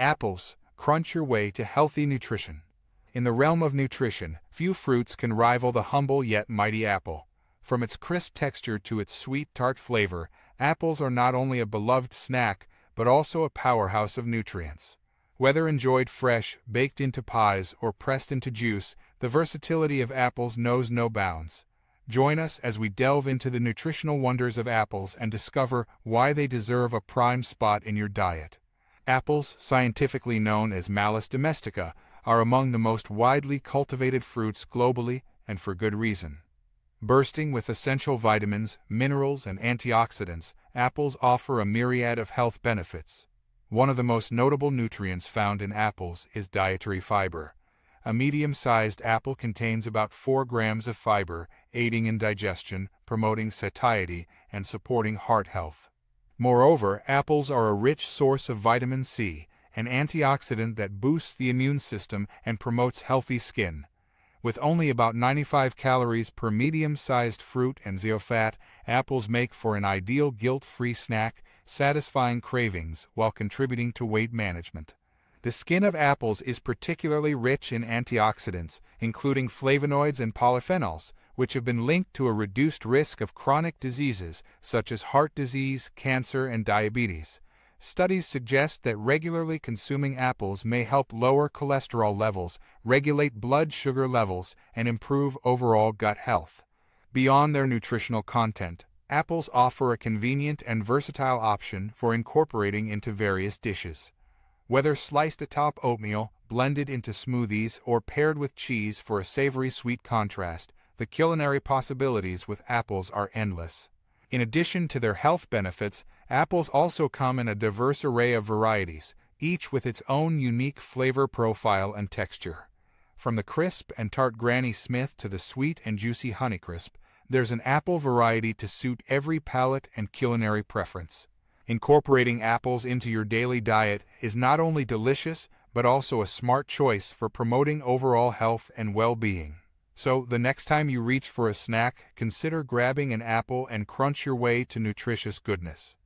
Apples, crunch your way to healthy nutrition. In the realm of nutrition, few fruits can rival the humble yet mighty apple. From its crisp texture to its sweet, tart flavor, apples are not only a beloved snack, but also a powerhouse of nutrients. Whether enjoyed fresh, baked into pies, or pressed into juice, the versatility of apples knows no bounds. Join us as we delve into the nutritional wonders of apples and discover why they deserve a prime spot in your diet. Apples, scientifically known as Malus domestica, are among the most widely cultivated fruits globally, and for good reason. Bursting with essential vitamins, minerals, and antioxidants, apples offer a myriad of health benefits. One of the most notable nutrients found in apples is dietary fiber. A medium-sized apple contains about 4 grams of fiber, aiding in digestion, promoting satiety, and supporting heart health. Moreover, apples are a rich source of vitamin C, an antioxidant that boosts the immune system and promotes healthy skin. With only about 95 calories per medium-sized fruit and zero fat, apples make for an ideal guilt-free snack, satisfying cravings while contributing to weight management. The skin of apples is particularly rich in antioxidants, including flavonoids and polyphenols, which have been linked to a reduced risk of chronic diseases such as heart disease, cancer, and diabetes. Studies suggest that regularly consuming apples may help lower cholesterol levels, regulate blood sugar levels, and improve overall gut health. Beyond their nutritional content, apples offer a convenient and versatile option for incorporating into various dishes. Whether sliced atop oatmeal, blended into smoothies, or paired with cheese for a savory sweet contrast, the culinary possibilities with apples are endless. In addition to their health benefits, apples also come in a diverse array of varieties, each with its own unique flavor profile and texture. From the crisp and tart Granny Smith to the sweet and juicy Honeycrisp, there's an apple variety to suit every palate and culinary preference. Incorporating apples into your daily diet is not only delicious, but also a smart choice for promoting overall health and well-being. So, the next time you reach for a snack, consider grabbing an apple and crunch your way to nutritious goodness.